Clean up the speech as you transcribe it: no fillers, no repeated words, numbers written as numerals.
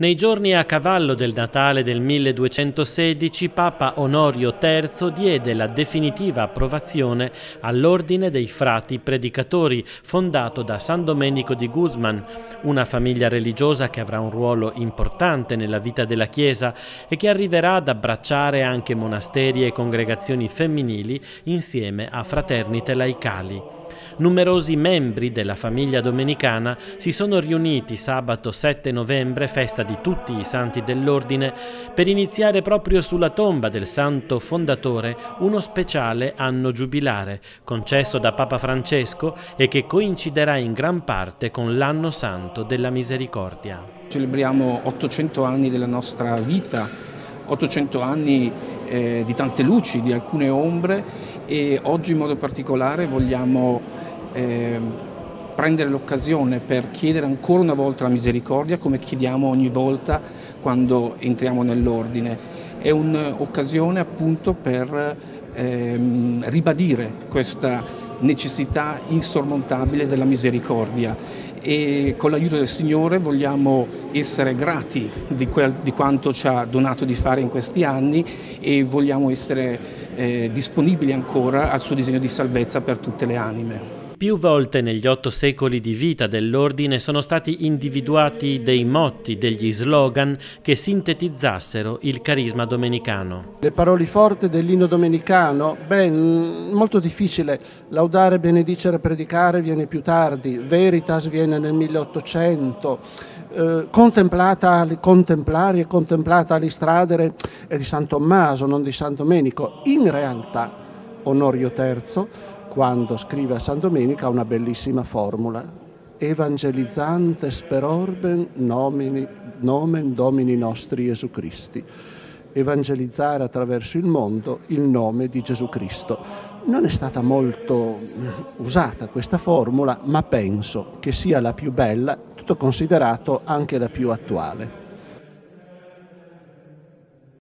Nei giorni a cavallo del Natale del 1216, Papa Onorio III diede la definitiva approvazione all'Ordine dei Frati Predicatori, fondato da San Domenico di Guzman, una famiglia religiosa che avrà un ruolo importante nella vita della Chiesa e che arriverà ad abbracciare anche monasteri e congregazioni femminili insieme a fraternite laicali. Numerosi membri della famiglia domenicana si sono riuniti sabato 7 novembre, festa di tutti i santi dell'Ordine, per iniziare proprio sulla tomba del santo fondatore uno speciale anno giubilare, concesso da Papa Francesco e che coinciderà in gran parte con l'anno santo della misericordia. Celebriamo 800 anni della nostra vita, 800 anni di tante luci, di alcune ombre, e oggi in modo particolare vogliamo prendere l'occasione per chiedere ancora una volta la misericordia, come chiediamo ogni volta quando entriamo nell'ordine. È un'occasione appunto per ribadire questa necessità insormontabile della misericordia, e con l'aiuto del Signore vogliamo essere grati di quanto ci ha donato di fare in questi anni, e vogliamo essere disponibili ancora al suo disegno di salvezza per tutte le anime. Più volte negli 8 secoli di vita dell'Ordine sono stati individuati dei motti, degli slogan che sintetizzassero il carisma domenicano. Le parole forti dell'inno domenicano, molto difficile, laudare, benedicere, predicare viene più tardi, Veritas viene nel 1800, contemplare e contemplata all'istradere è di San Tommaso, non di San Domenico. In realtà Onorio III, quando scrive a San Domenico, ha una bellissima formula: evangelizzantes per orbem nomen Domini nostri Gesù Christi, evangelizzare attraverso il mondo il nome di Gesù Cristo. Non è stata molto usata questa formula, ma penso che sia la più bella, tutto considerato anche la più attuale.